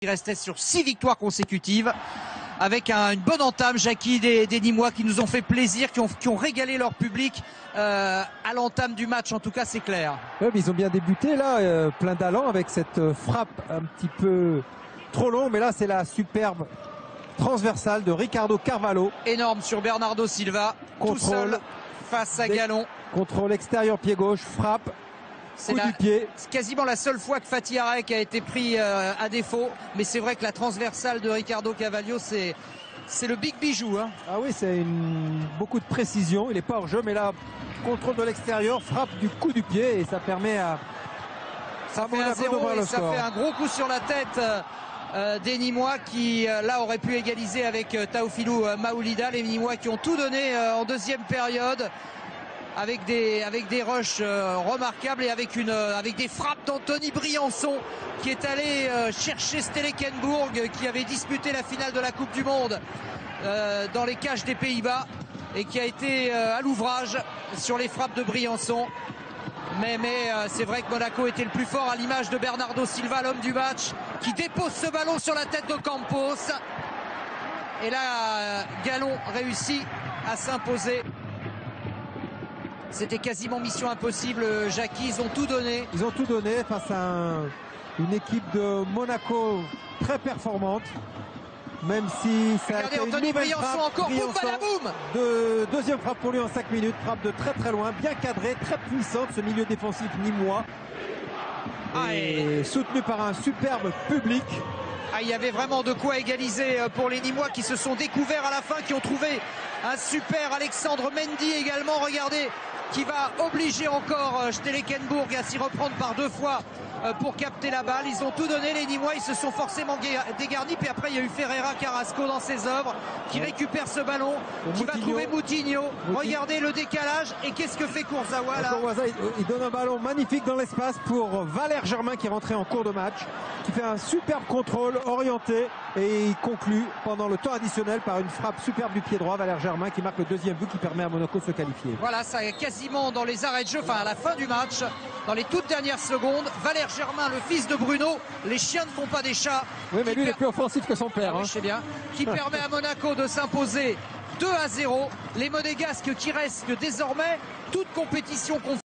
Il restait sur 6 victoires consécutives avec une bonne entame, Jackie, des Nîmois qui nous ont fait plaisir, qui ont régalé leur public à l'entame du match, en tout cas c'est clair. Oui, mais ils ont bien débuté là, plein d'allant avec cette frappe un petit peu trop longue, mais là c'est la superbe transversale de Ricardo Carvalho. Énorme sur Bernardo Silva, contrôle, tout seul face à Gallon. Contrôle extérieur pied gauche, frappe. C'est quasiment la seule fois que Fatih Arek a été pris à défaut. Mais c'est vrai que la transversale de Ricardo Cavaglio, c'est le big bijou. Hein. Ah oui, c'est beaucoup de précision. Il n'est pas hors jeu, mais là, contrôle de l'extérieur, frappe du coup du pied. Et ça permet à... Ça fait un gros coup sur la tête des Nîmois qui, là, auraient pu égaliser avec Taofilou Maoulida. Les Nîmois qui ont tout donné en deuxième période. Avec des rushs remarquables et avec des frappes d'Anthony Briançon qui est allé chercher Stekelenburg qui avait disputé la finale de la Coupe du Monde dans les cages des Pays-Bas et qui a été à l'ouvrage sur les frappes de Briançon. Mais c'est vrai que Monaco était le plus fort à l'image de Bernardo Silva, l'homme du match, qui dépose ce ballon sur la tête de Campos. Et là, Gallon réussit à s'imposer. C'était quasiment mission impossible, Jackie, ils ont tout donné. Ils ont tout donné face à une équipe de Monaco très performante. Même si ça a été Anthony Briançon encore, boum, balaboum ! Deuxième frappe pour lui en 5 minutes, frappe de très très loin, bien cadrée, très puissante, ce milieu défensif nîmois. Et soutenu par un superbe public. Ah, il y avait vraiment de quoi égaliser pour les Nîmois qui se sont découverts à la fin, qui ont trouvé un super Alexandre Mendy également, regardez, qui va obliger encore Stekelenburg à s'y reprendre par deux fois pour capter la balle. Ils ont tout donné, les Nîmois, ils se sont forcément dégarnis. Puis après, il y a eu Ferreira-Carrasco dans ses œuvres, qui récupère ce ballon, qui va trouver Moutinho. Regardez le décalage. Et qu'est-ce que fait Kurzawa là ? Kurzawa, il donne un ballon magnifique dans l'espace pour Valère Germain, qui est rentré en cours de match, qui fait un superbe contrôle orienté. Et il conclut pendant le temps additionnel par une frappe superbe du pied droit. Valère Germain qui marque le deuxième but qui permet à Monaco de se qualifier. Voilà, ça est quasiment dans les arrêts de jeu, enfin à la fin du match, dans les toutes dernières secondes. Valère Germain, le fils de Bruno, les chiens ne font pas des chats. Oui, mais lui il est plus offensif que son père. Ah, hein. Oui, je sais bien. Qui permet à Monaco de s'imposer 2-0. Les Monégasques qui restent désormais toute compétition confondue.